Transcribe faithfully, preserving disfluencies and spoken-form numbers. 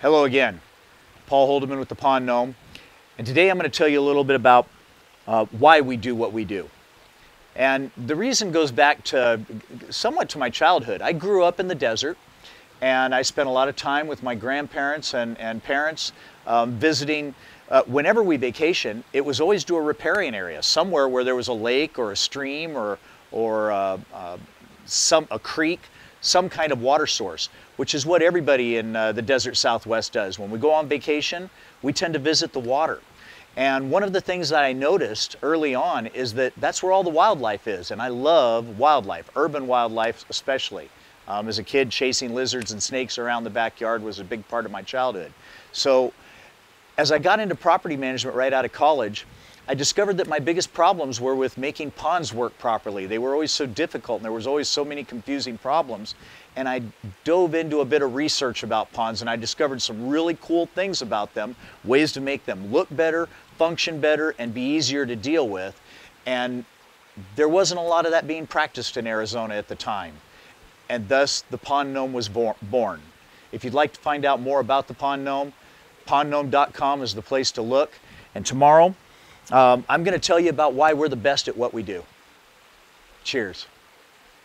Hello again, Paul Holderman with The Pond Gnome, and today I'm going to tell you a little bit about uh, why we do what we do. And the reason goes back to somewhat to my childhood. I grew up in the desert, and I spent a lot of time with my grandparents and, and parents um, visiting. Uh, whenever we vacationed, it was always to a riparian area, somewhere where there was a lake or a stream or, or uh, uh, some, a creek, some kind of water source, which is what everybody in uh, the desert Southwest does. When we go on vacation, we tend to visit the water. And one of the things that I noticed early on is that that's where all the wildlife is. And I love wildlife, urban wildlife especially. Um, as a kid, chasing lizards and snakes around the backyard was a big part of my childhood. So as I got into property management right out of college, I discovered that my biggest problems were with making ponds work properly. They were always so difficult and there was always so many confusing problems. And I dove into a bit of research about ponds and I discovered some really cool things about them, ways to make them look better, function better, and be easier to deal with. And there wasn't a lot of that being practiced in Arizona at the time. And thus, the Pond Gnome was born. If you'd like to find out more about the Pond Gnome, pond gnome dot com is the place to look. And tomorrow, Um, I'm going to tell you about why we're the best at what we do. Cheers.